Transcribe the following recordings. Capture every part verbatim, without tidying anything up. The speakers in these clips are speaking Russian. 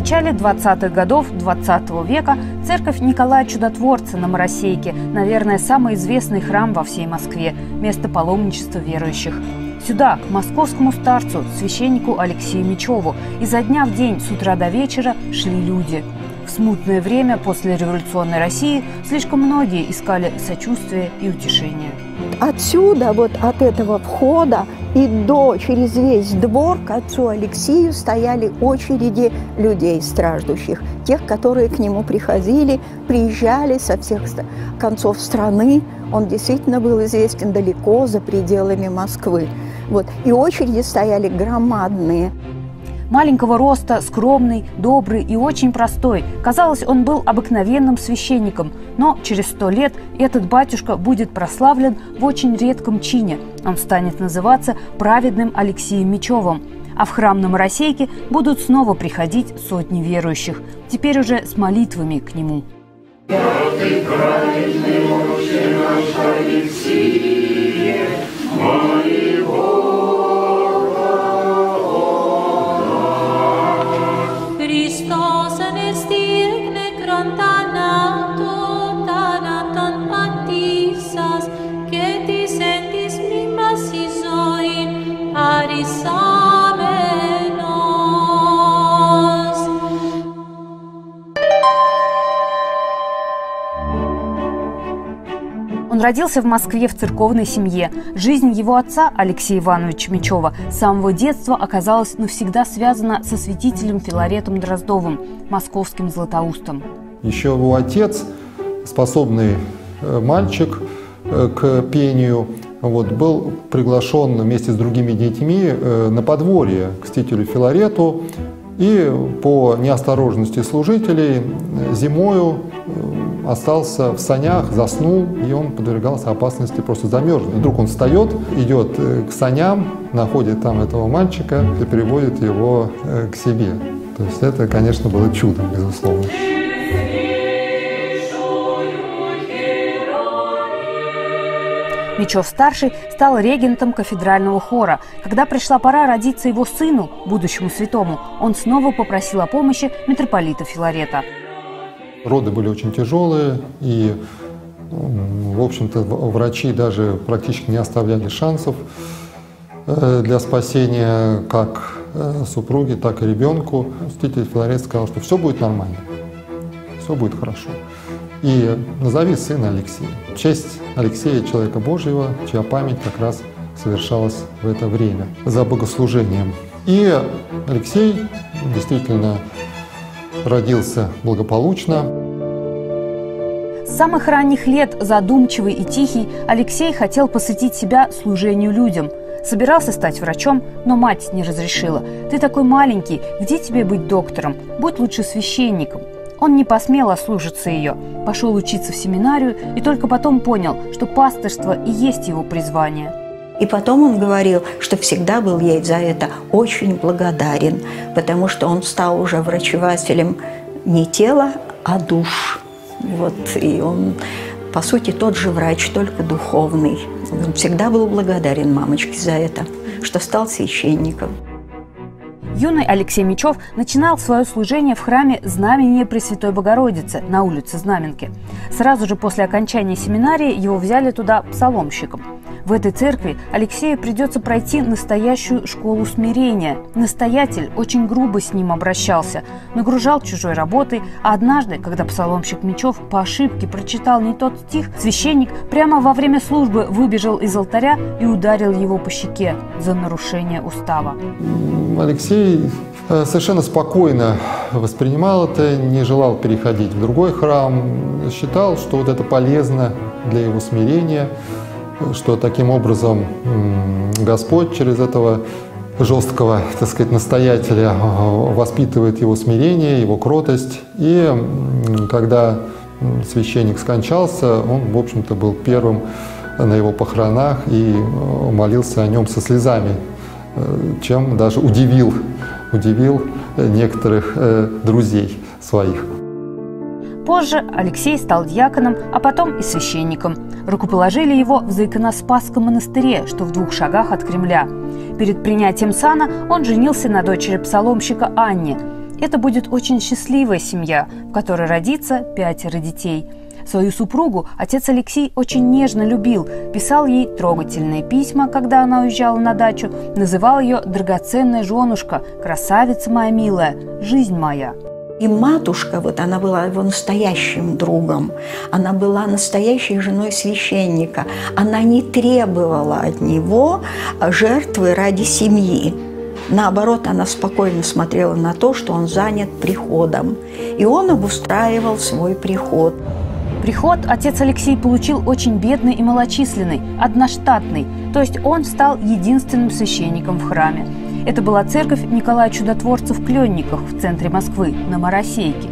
начале двадцатых годов двадцатого века церковь Николая Чудотворца на Моросейке, наверное, самый известный храм во всей Москве, место паломничества верующих. Сюда, к московскому старцу, священнику Алексею Мечеву, изо дня в день, с утра до вечера шли люди. В смутное время после революционной России слишком многие искали сочувствия и утешения. Отсюда, вот от этого входа и до, через весь двор к отцу Алексею стояли очереди людей страждущих, тех, которые к нему приходили, приезжали со всех концов страны. Он действительно был известен далеко за пределами Москвы. Вот. И очереди стояли громадные. Маленького роста, скромный, добрый и очень простой. Казалось, он был обыкновенным священником. Но через сто лет этот батюшка будет прославлен в очень редком чине. Он станет называться праведным Алексеем Мечевым. А в храм на Моросейке будут снова приходить сотни верующих. Теперь уже с молитвами к нему. Он родился в Москве в церковной семье. Жизнь его отца, Алексея Ивановича Мечева, с самого детства оказалась навсегда связана со святителем Филаретом Дроздовым, московским златоустом. Еще его отец, способный мальчик к пению, вот, был приглашен вместе с другими детьми на подворье к святителю Филарету. И по неосторожности служителей зимою остался в санях, заснул, и он подвергался опасности просто замерзнуть. Вдруг он встает, идет к саням, находит там этого мальчика и приводит его к себе. То есть это, конечно, было чудо, безусловно. Мечев-старший стал регентом кафедрального хора. Когда пришла пора родиться его сыну, будущему святому, он снова попросил о помощи митрополита Филарета. Роды были очень тяжелые, и, в общем-то, врачи даже практически не оставляли шансов для спасения как супруги, так и ребенку. Святитель Филарет сказал, что все будет нормально, все будет хорошо. И назови сына Алексея. В честь Алексея, человека Божьего, чья память как раз совершалась в это время за богослужением. И Алексей действительно родился благополучно. С самых ранних лет, задумчивый и тихий, Алексей хотел посвятить себя служению людям. Собирался стать врачом, но мать не разрешила. «Ты такой маленький, где тебе быть доктором? Будь лучше священником». Он не посмел ослужиться ее, пошел учиться в семинарию и только потом понял, что пастырство и есть его призвание. И потом он говорил, что всегда был ей за это очень благодарен, потому что он стал уже врачевателем не тела, а душ. Вот, и он, по сути, тот же врач, только духовный. Он всегда был благодарен мамочке за это, что стал священником. Юный Алексей Мечев начинал свое служение в храме Знамения Пресвятой Богородицы на улице Знаменки. Сразу же после окончания семинарии его взяли туда псаломщиком. В этой церкви Алексею придется пройти настоящую школу смирения. Настоятель очень грубо с ним обращался, нагружал чужой работой, а однажды, когда псаломщик Мечев по ошибке прочитал не тот стих, священник прямо во время службы выбежал из алтаря и ударил его по щеке за нарушение устава. Алексей совершенно спокойно воспринимал это, не желал переходить в другой храм, считал, что вот это полезно для его смирения, что таким образом Господь через этого жесткого, так сказать, настоятеля воспитывает его смирение, его кротость. И когда священник скончался, он, в общем-то, был первым на его похоронах и молился о нем со слезами, чем даже удивил, удивил некоторых друзей своих. Позже Алексей стал диаконом, а потом и священником. Рукоположили его в Заиконоспасском монастыре, что в двух шагах от Кремля. Перед принятием сана он женился на дочери псаломщика Анне. Это будет очень счастливая семья, в которой родится пятеро детей. Свою супругу отец Алексей очень нежно любил, писал ей трогательные письма, когда она уезжала на дачу, называл ее «драгоценная женушка», «красавица моя милая», «жизнь моя». И матушка, вот она была его настоящим другом, она была настоящей женой священника. Она не требовала от него жертвы ради семьи. Наоборот, она спокойно смотрела на то, что он занят приходом. И он обустраивал свой приход. Приход отец Алексей получил очень бедный и малочисленный, одноштатный, то есть он стал единственным священником в храме. Это была церковь Николая Чудотворца в Кленниках в центре Москвы, на Моросейке.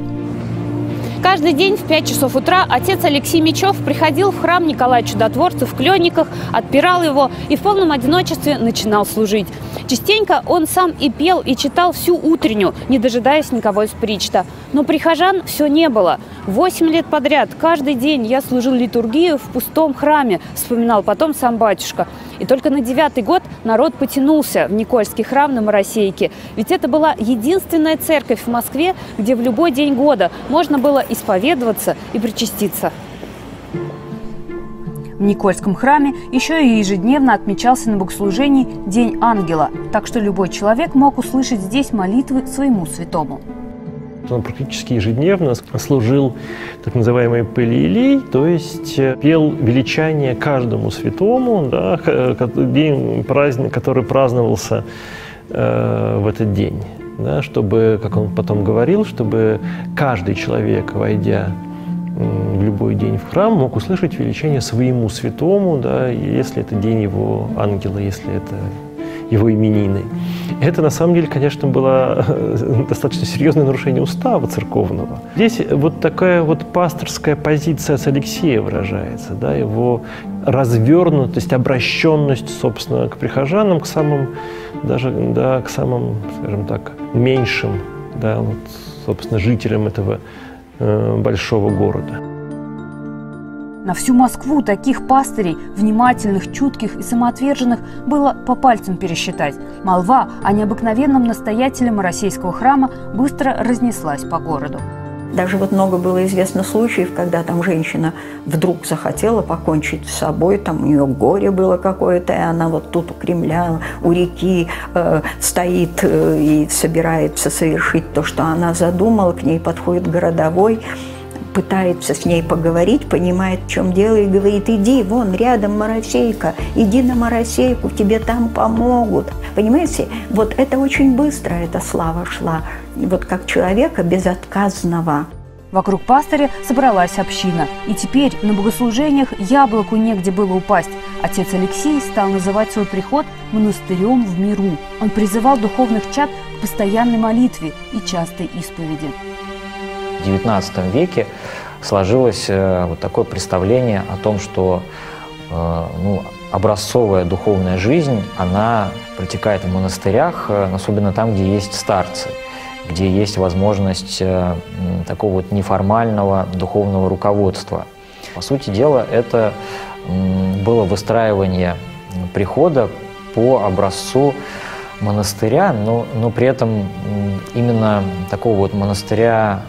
Каждый день в пять часов утра отец Алексей Мечев приходил в храм Николая Чудотворца в Кленниках, отпирал его и в полном одиночестве начинал служить. Частенько он сам и пел, и читал всю утренню, не дожидаясь никого из причта. Но прихожан все не было. Восемь лет подряд каждый день я служил литургию в пустом храме, вспоминал потом сам батюшка. И только на девятый год народ потянулся в Никольский храм на Моросейке. Ведь это была единственная церковь в Москве, где в любой день года можно было исповедоваться и причаститься. В Никольском храме еще и ежедневно отмечался на богослужении День Ангела, так что любой человек мог услышать здесь молитвы своему святому. Он практически ежедневно служил так называемый пелиилей, то есть пел величание каждому святому, да, день праздник, который праздновался э, в этот день, да, чтобы, как он потом говорил, чтобы каждый человек, войдя в любой день в храм, мог услышать величание своему святому, да, если это день его ангела, если это его именины. Это, на самом деле, конечно, было достаточно серьезное нарушение устава церковного. Здесь вот такая вот пасторская позиция с Алексея выражается, да, его развернутость, обращенность, собственно, к прихожанам, к самым, даже, да, к самым, скажем так, меньшим, да, вот, собственно, жителям этого э, большого города. На всю Москву таких пастырей, внимательных, чутких и самоотверженных, было по пальцам пересчитать. Молва о необыкновенном настоятеле Моросейского храма быстро разнеслась по городу. Даже вот много было известно случаев, когда там женщина вдруг захотела покончить с собой, там у нее горе было какое-то, и она вот тут у Кремля, у реки э, стоит э, и собирается совершить то, что она задумала, к ней подходит городовой, пытается с ней поговорить, понимает, в чем дело, и говорит: иди, вон, рядом Моросейка, иди на Моросейку, тебе там помогут. Понимаете, вот это очень быстро, эта слава шла, вот как человека безотказного. Вокруг пастыря собралась община, и теперь на богослужениях яблоку негде было упасть. Отец Алексей стал называть свой приход монастырем в миру. Он призывал духовных чад к постоянной молитве и частой исповеди. В девятнадцатом веке сложилось э, вот такое представление о том, что э, ну, образцовая духовная жизнь, она протекает в монастырях, э, особенно там, где есть старцы, где есть возможность э, такого вот неформального духовного руководства. По сути дела, это э, было выстраивание прихода по образцу монастыря, но, но при этом именно такого вот монастыря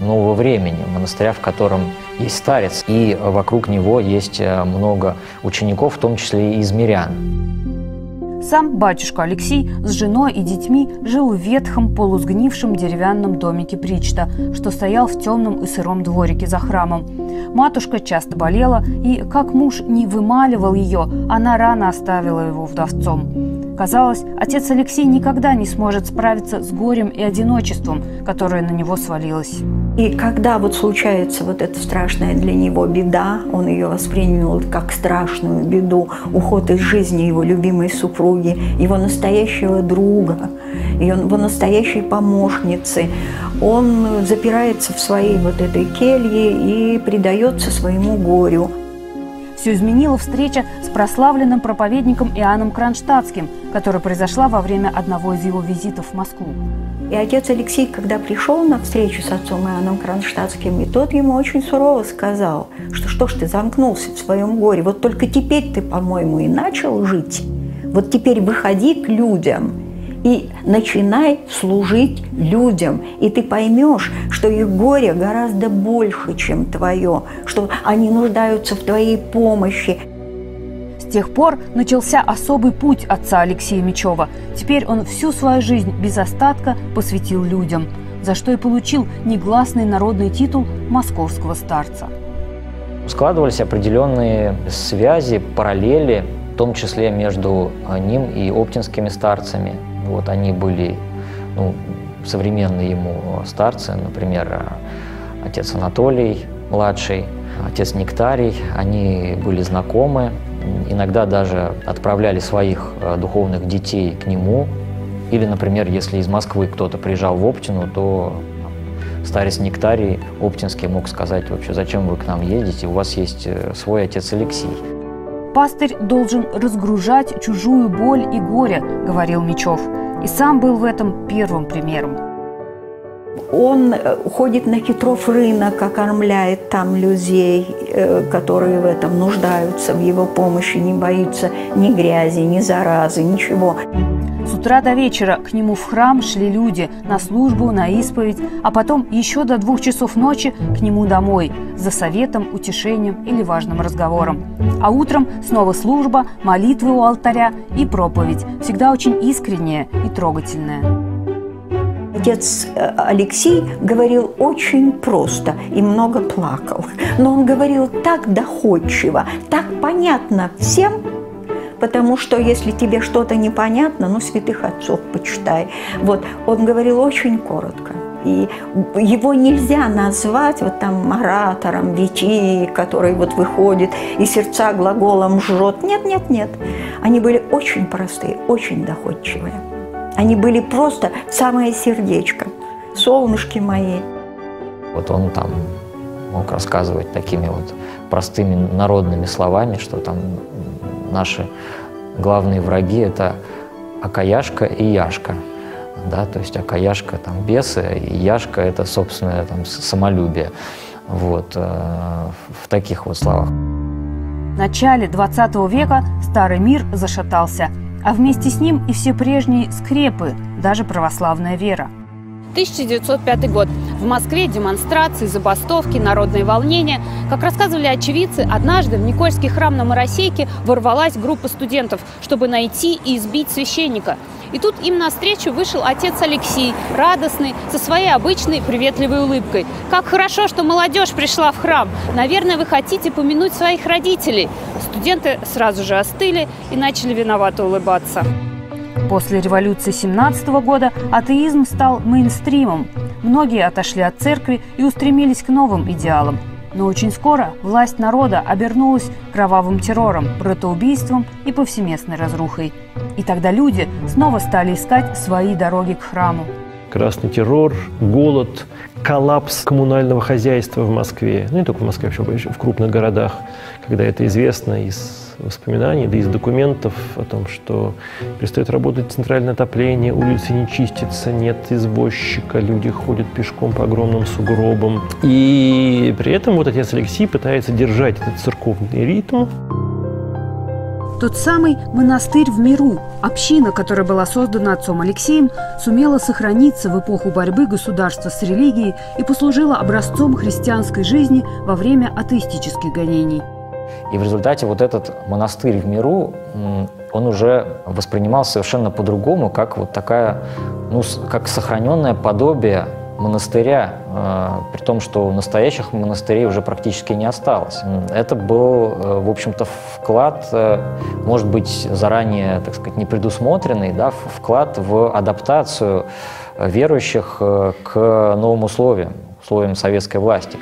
э, нового времени, монастыря, в котором есть старец, и вокруг него есть много учеников, в том числе и из мирян. Сам батюшка Алексей с женой и детьми жил в ветхом полусгнившем деревянном домике причта, что стоял в темном и сыром дворике за храмом. Матушка часто болела, и как муж не вымаливал ее, она рано оставила его вдовцом. Казалось, отец Алексей никогда не сможет справиться с горем и одиночеством, которое на него свалилось. И когда вот случается вот эта страшная для него беда, он ее воспринял как страшную беду, уход из жизни его любимой супруги, его настоящего друга, его настоящей помощницы, он запирается в своей вот этой келье и предается своему горю. Все изменила встреча с прославленным проповедником Иоанном Кронштадтским, которая произошла во время одного из его визитов в Москву. И отец Алексей, когда пришел на встречу с отцом Иоанном Кронштадтским, и тот ему очень сурово сказал, что что ж ты замкнулся в своем горе, вот только теперь ты, по-моему, и начал жить, вот теперь выходи к людям и начинай служить людям, и ты поймешь, что их горе гораздо больше, чем твое, что они нуждаются в твоей помощи. С тех пор начался особый путь отца Алексея Мечева. Теперь он всю свою жизнь без остатка посвятил людям, за что и получил негласный народный титул московского старца. Складывались определенные связи, параллели, в том числе между ним и оптинскими старцами. Вот они были, ну, современные ему старцы, например, отец Анатолий младший, отец Нектарий. Они были знакомы, иногда даже отправляли своих духовных детей к нему. Или, например, если из Москвы кто-то приезжал в Оптину, то старец Нектарий оптинский мог сказать: вообще, зачем вы к нам едете, у вас есть свой отец Алексей. «Пастырь должен разгружать чужую боль и горе», – говорил Мечев. И сам был в этом первым примером. Он ходит на Хитров рынок, окормляет там людей, которые в этом нуждаются, в его помощи, не боится ни грязи, ни заразы, ничего. С утра до вечера к нему в храм шли люди на службу, на исповедь, а потом еще до двух часов ночи к нему домой за советом, утешением или важным разговором. А утром снова служба, молитвы у алтаря и проповедь, всегда очень искренняя и трогательная. Отец Алексей говорил очень просто и много плакал, но он говорил так доходчиво, так понятно всем. Потому что если тебе что-то непонятно, ну, святых отцов почитай. Вот, он говорил очень коротко. И его нельзя назвать вот там оратором, витией, который вот выходит и сердца глаголом жжет. Нет, нет, нет. Они были очень простые, очень доходчивые. Они были просто в самое сердечко. Солнышки мои. Вот он там мог рассказывать такими вот простыми народными словами, что там... Наши главные враги – это окаяшка и яшка. Да? То есть окаяшка – там бесы, и яшка – это собственное там самолюбие. Вот, в таких вот словах. В начале двадцатого века старый мир зашатался, а вместе с ним и все прежние скрепы, даже православная вера. тысяча девятьсот пятый год. В Москве демонстрации, забастовки, народные волнения. Как рассказывали очевидцы, однажды в Никольский храм на Моросейке ворвалась группа студентов, чтобы найти и избить священника. И тут им навстречу вышел отец Алексей, радостный, со своей обычной приветливой улыбкой. «Как хорошо, что молодежь пришла в храм! Наверное, вы хотите помянуть своих родителей!» Студенты сразу же остыли и начали виновато улыбаться. После революции семнадцатого года атеизм стал мейнстримом. Многие отошли от церкви и устремились к новым идеалам. Но очень скоро власть народа обернулась кровавым террором, братоубийством и повсеместной разрухой. И тогда люди снова стали искать свои дороги к храму. Красный террор, голод, коллапс коммунального хозяйства в Москве. Ну, не только в Москве, вообще в крупных городах, когда это известно из воспоминаний, да и из документов о том, что перестает работать центральное отопление, улицы не чистятся, нет извозчика, люди ходят пешком по огромным сугробам. И при этом вот отец Алексей пытается держать этот церковный ритм. Тот самый монастырь в миру, община, которая была создана отцом Алексеем, сумела сохраниться в эпоху борьбы государства с религией и послужила образцом христианской жизни во время атеистических гонений. И в результате вот этот монастырь в миру, он уже воспринимался совершенно по-другому, как вот такая, ну, как сохраненное подобие монастыря, при том, что настоящих монастырей уже практически не осталось. Это был, в общем-то, вклад, может быть, заранее, так сказать, не предусмотренный, да, вклад в адаптацию верующих к новым условиям, условиям советской власти.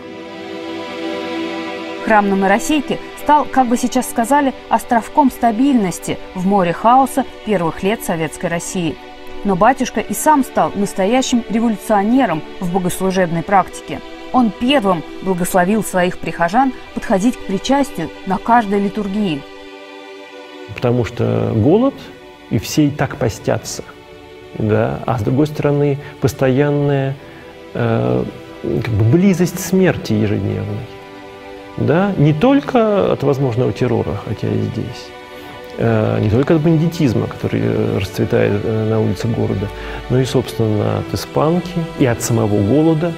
Храм на Моросейке стал, как бы сейчас сказали, островком стабильности в море хаоса первых лет советской России. Но батюшка и сам стал настоящим революционером в богослужебной практике. Он первым благословил своих прихожан подходить к причастию на каждой литургии. Потому что голод, и все и так постятся. Да? А с другой стороны, постоянная э, как бы близость смерти ежедневной. Да? Не только от возможного террора, хотя и здесь. не только от бандитизма, который расцветает на улицах города, но и, собственно, от испанки и от самого голода.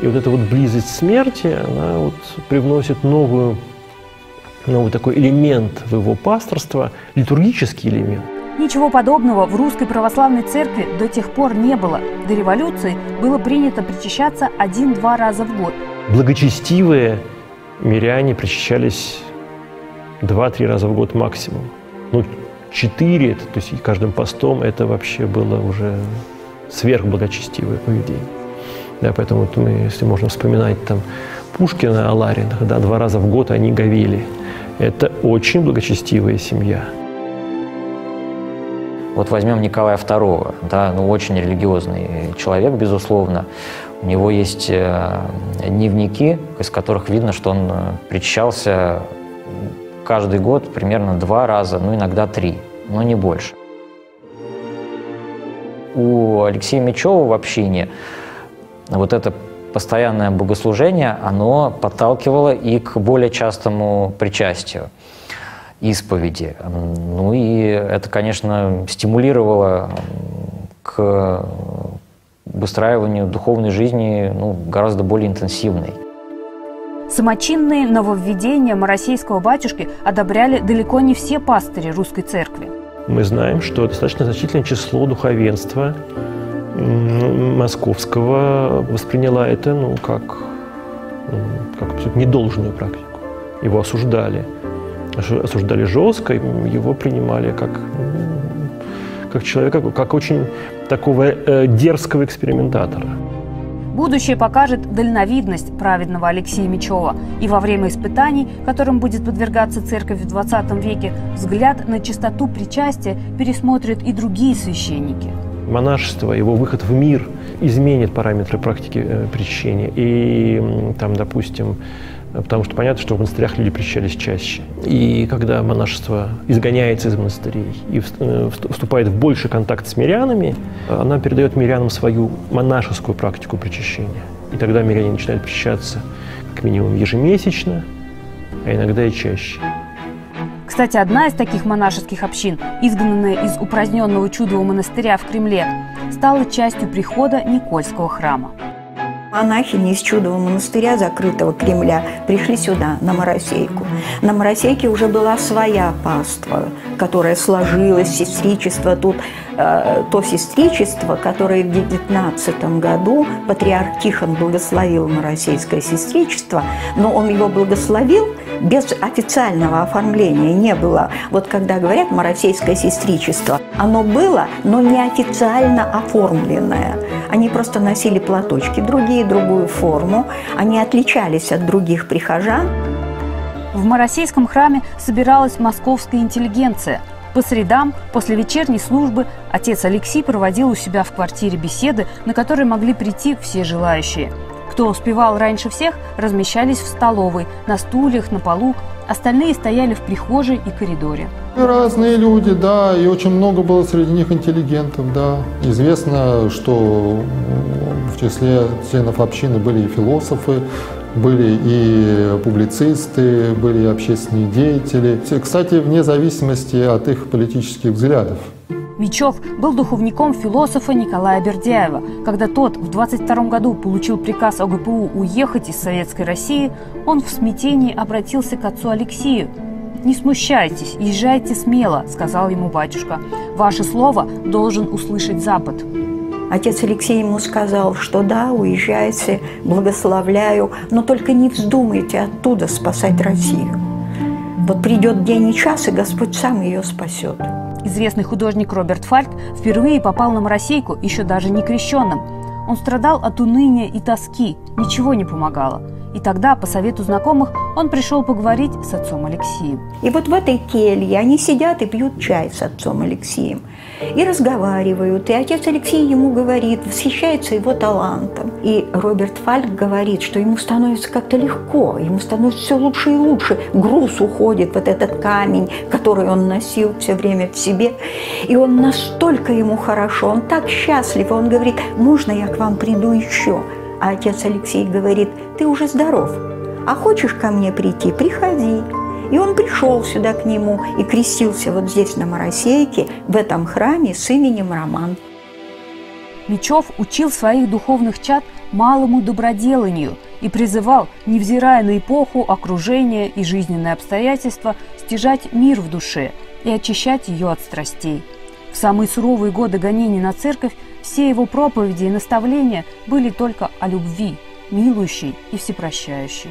И вот эта вот близость смерти, она вот привносит новую, новый такой элемент в его пасторство, литургический элемент. Ничего подобного в Русской Православной Церкви до тех пор не было. До революции было принято причащаться один-два раза в год. Благочестивые миряне причащались два-три раза в год максимум. Ну, четыре, то есть каждым постом, это вообще было уже сверхблагочестивое поведение. Да, поэтому вот мы, если можно вспоминать там Пушкина о Ларинах, да, два раза в год они говели. Это очень благочестивая семья. Вот возьмем Николая второго, да, ну, очень религиозный человек, безусловно. У него есть дневники, из которых видно, что он причащался каждый год примерно два раза, ну, иногда три, но не больше. У Алексея Мечева в общине вот это постоянное богослужение, оно подталкивало и к более частому причастию, исповеди. Ну и это, конечно, стимулировало к выстраиванию духовной жизни, ну, гораздо более интенсивной. Самочинные нововведения Моросейского батюшки одобряли далеко не все пастыри Русской Церкви. Мы знаем, что достаточно значительное число духовенства московского восприняла это, ну, как, как абсолютно недолжную практику. Его осуждали. Осуждали жестко, его принимали как, как человека, как очень такого дерзкого экспериментатора. Будущее покажет дальновидность праведного Алексея Мечева. И во время испытаний, которым будет подвергаться церковь в двадцатом веке, взгляд на чистоту причастия пересмотрят и другие священники. Монашество, его выход в мир изменит параметры практики причащения. И там, допустим, потому что понятно, что в монастырях люди причащались чаще. И когда монашество изгоняется из монастырей и вступает в больший контакт с мирянами, она передает мирянам свою монашескую практику причащения. И тогда миряне начинают причащаться как минимум ежемесячно, а иногда и чаще. Кстати, одна из таких монашеских общин, изгнанная из упраздненного Чудового монастыря в Кремле, стала частью прихода Никольского храма. Монахини из Чудового монастыря, закрытого Кремля, пришли сюда, на Моросейку. На Моросейке уже была своя паства, которая сложилась, сестричество. Тут э, то сестричество, которое в девятнадцатом году патриарх Тихон благословил Моросейское сестричество, но он его благословил без официального оформления, не было. Вот когда говорят «Моросейское сестричество», оно было, но неофициально оформленное. Они просто носили платочки, другие другую форму. Они отличались от других прихожан. В Моросейском храме собиралась московская интеллигенция. По средам, после вечерней службы, отец Алексей проводил у себя в квартире беседы, на которые могли прийти все желающие. Кто успевал раньше всех, размещались в столовой, на стульях, на полу. Остальные стояли в прихожей и коридоре. Разные люди, да, и очень много было среди них интеллигентов, да. Известно, что в числе членов общины были и философы, были и публицисты, были и общественные деятели. Кстати, вне зависимости от их политических взглядов. Мечев был духовником философа Николая Бердяева. Когда тот в двадцать втором году получил приказ о гэ пэ у уехать из Советской России, он в смятении обратился к отцу Алексею. «Не смущайтесь, езжайте смело», – сказал ему батюшка. «Ваше слово должен услышать Запад». Отец Алексей ему сказал, что да, уезжайте, благословляю, но только не вздумайте оттуда спасать Россию. Вот придет день и час, и Господь сам ее спасет. Известный художник Роберт Фальк впервые попал на Моросейку, еще даже не крещенным. Он страдал от уныния и тоски, ничего не помогало. И тогда, по совету знакомых, он пришел поговорить с отцом Алексеем. И вот в этой келье они сидят и пьют чай с отцом Алексеем. И разговаривают. И отец Алексей ему говорит, восхищается его талантом. И Роберт Фальк говорит, что ему становится как-то легко, ему становится все лучше и лучше. Груз уходит, вот этот камень, который он носил все время в себе. И он настолько ему хорошо, он так счастлив. Он говорит, можно я к вам приду еще? А отец Алексей говорит, ты уже здоров, а хочешь ко мне прийти, приходи. И он пришел сюда к нему и крестился вот здесь, на Моросейке, в этом храме с именем Роман. Мечев учил своих духовных чад малому доброделанию и призывал, невзирая на эпоху, окружение и жизненные обстоятельства, стяжать мир в душе и очищать ее от страстей. В самые суровые годы гонений на церковь все его проповеди и наставления были только о любви, милующей и всепрощающей.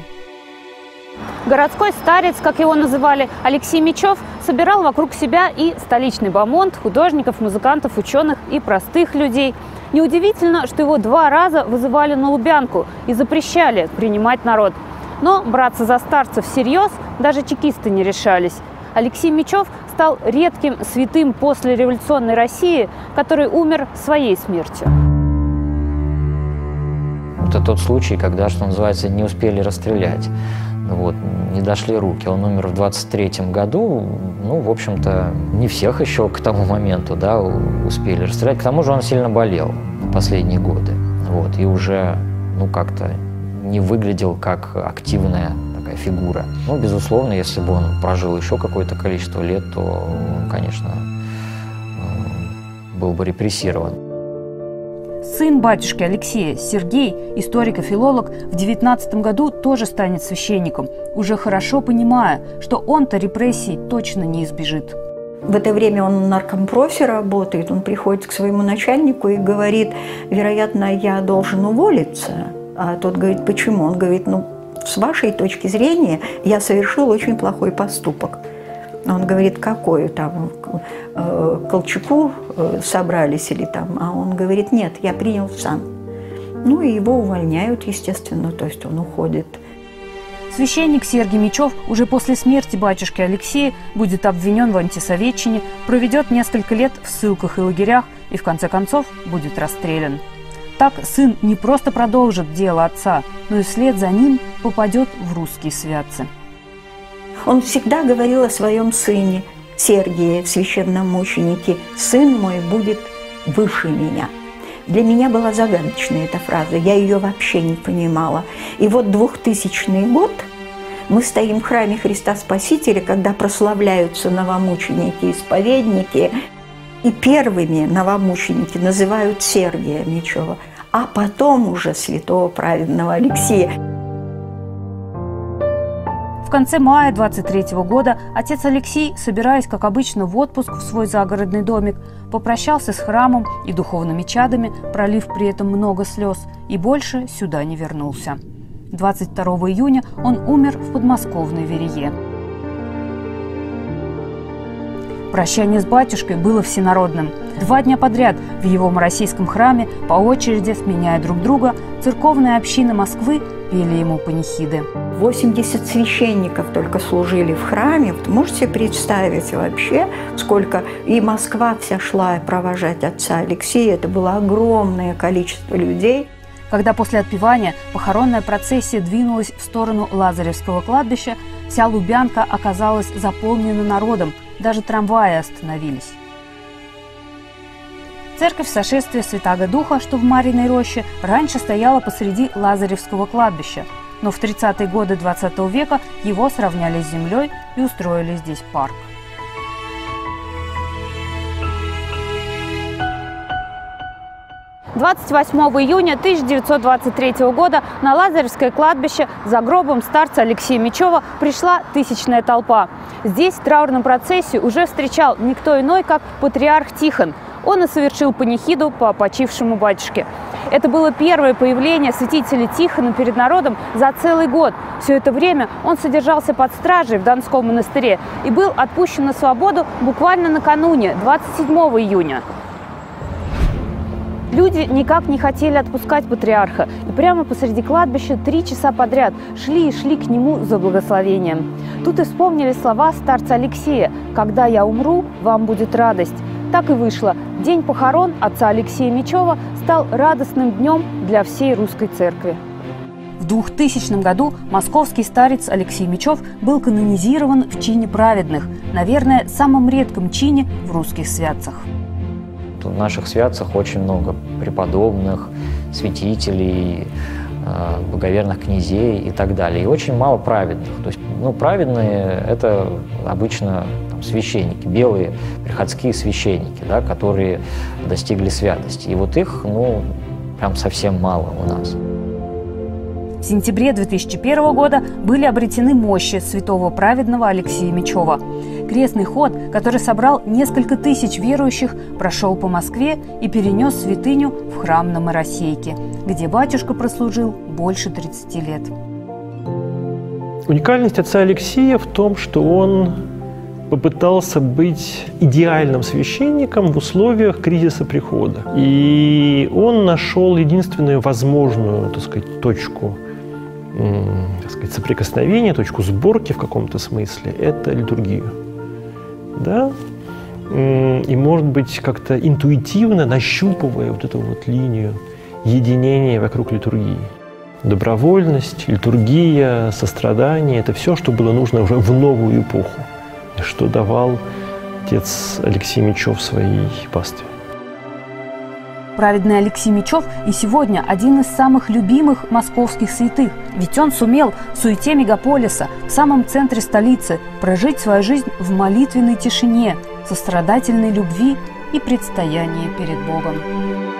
Городской старец, как его называли, Алексей Мечев, собирал вокруг себя и столичный бомонд, художников, музыкантов, ученых и простых людей. Неудивительно, что его два раза вызывали на Лубянку и запрещали принимать народ. Но браться за старца всерьез даже чекисты не решались. Алексей Мечев стал редким святым послереволюционной России, который умер своей смертью. Это тот случай, когда, что называется, не успели расстрелять. Вот, не дошли руки. Он умер в двадцать третьем году. Ну, в общем-то, не всех еще к тому моменту, да, успели расстрелять. К тому же он сильно болел в последние годы. Вот, и уже, ну, как-то не выглядел как активная такая фигура. Ну, безусловно, если бы он прожил еще какое-то количество лет, то он, конечно, был бы репрессирован. Сын батюшки Алексея, Сергей, историк и филолог, в девятнадцатом году тоже станет священником, уже хорошо понимая, что он-то репрессий точно не избежит. В это время он на наркомпрофе работает, он приходит к своему начальнику и говорит: вероятно, я должен уволиться. А тот говорит: почему? Он говорит: ну, с вашей точки зрения, я совершил очень плохой поступок. Он говорит: какой там, к Колчаку собрались или там? А он говорит: нет, я принял сам. Ну и его увольняют, естественно, то есть он уходит. Священник Сергий Мечев уже после смерти батюшки Алексея будет обвинен в антисоветчине, проведет несколько лет в ссылках и лагерях и в конце концов будет расстрелян. Так сын не просто продолжит дело отца, но и вслед за ним попадет в русские святцы. Он всегда говорил о своем сыне Сергии, священном мученике: «Сын мой будет выше меня». Для меня была загадочная эта фраза, я ее вообще не понимала. И вот двухтысячный год, мы стоим в храме Христа Спасителя, когда прославляются новомученики, исповедники, и первыми новомученики называют Сергия Мечева, а потом уже святого праведного Алексея. В конце мая двадцать третьего года отец Алексей, собираясь, как обычно, в отпуск в свой загородный домик, попрощался с храмом и духовными чадами, пролив при этом много слез, и больше сюда не вернулся. двадцать второго июня он умер в подмосковной Верее. Прощание с батюшкой было всенародным. Два дня подряд в его Моросейском храме, по очереди сменяя друг друга, церковная община Москвы пели ему панихиды. восемьдесят священников только служили в храме. Вот можете представить вообще, сколько... И Москва вся шла провожать отца Алексея. Это было огромное количество людей. Когда после отпевания похоронная процессия двинулась в сторону Лазаревского кладбища, вся Лубянка оказалась заполнена народом. Даже трамваи остановились. Церковь сошествия Святаго Духа, что в Мариной роще, раньше стояла посреди Лазаревского кладбища. Но в тридцатые годы двадцатого века его сравняли с землей и устроили здесь парк. двадцать восьмого июня тысяча девятьсот двадцать третьего года на Лазаревское кладбище за гробом старца Алексея Мечева пришла тысячная толпа. Здесь траурную процессию уже встречал никто иной, как патриарх Тихон. Он и совершил панихиду по почившему батюшке. Это было первое появление святителя Тихона перед народом за целый год. Все это время он содержался под стражей в Донском монастыре и был отпущен на свободу буквально накануне, двадцать седьмого июня. Люди никак не хотели отпускать патриарха, и прямо посреди кладбища три часа подряд шли и шли к нему за благословением. Тут и вспомнили слова старца Алексея: «Когда я умру, вам будет радость». Так и вышло. День похорон отца Алексея Мечева стал радостным днем для всей русской церкви. В двухтысячном году московский старец Алексей Мечев был канонизирован в чине праведных, наверное, самом редком чине в русских святцах. В наших святцах очень много преподобных, святителей, боговерных князей и так далее. И очень мало праведных. То есть, ну, праведные – это обычно там, священники, белые приходские священники, да, которые достигли святости. И вот их, ну, прям совсем мало у нас. В сентябре две тысячи первого года были обретены мощи святого праведного Алексея Мечева. Крестный ход, который собрал несколько тысяч верующих, прошел по Москве и перенес святыню в храм на Моросейке, где батюшка прослужил больше тридцати лет. Уникальность отца Алексея в том, что он попытался быть идеальным священником в условиях кризиса прихода. И он нашел единственную возможную, так сказать, точку, так сказать, соприкосновения, точку сборки в каком-то смысле – это литургию. Да? И, может быть, как-то интуитивно нащупывая вот эту вот линию единения вокруг литургии. Добровольность, литургия, сострадание – это все, что было нужно уже в новую эпоху, что давал отец Алексей Мечев своей пастве. Праведный Алексей Мечев и сегодня один из самых любимых московских святых. Ведь он сумел в суете мегаполиса, в самом центре столицы, прожить свою жизнь в молитвенной тишине, сострадательной любви и предстоянии перед Богом.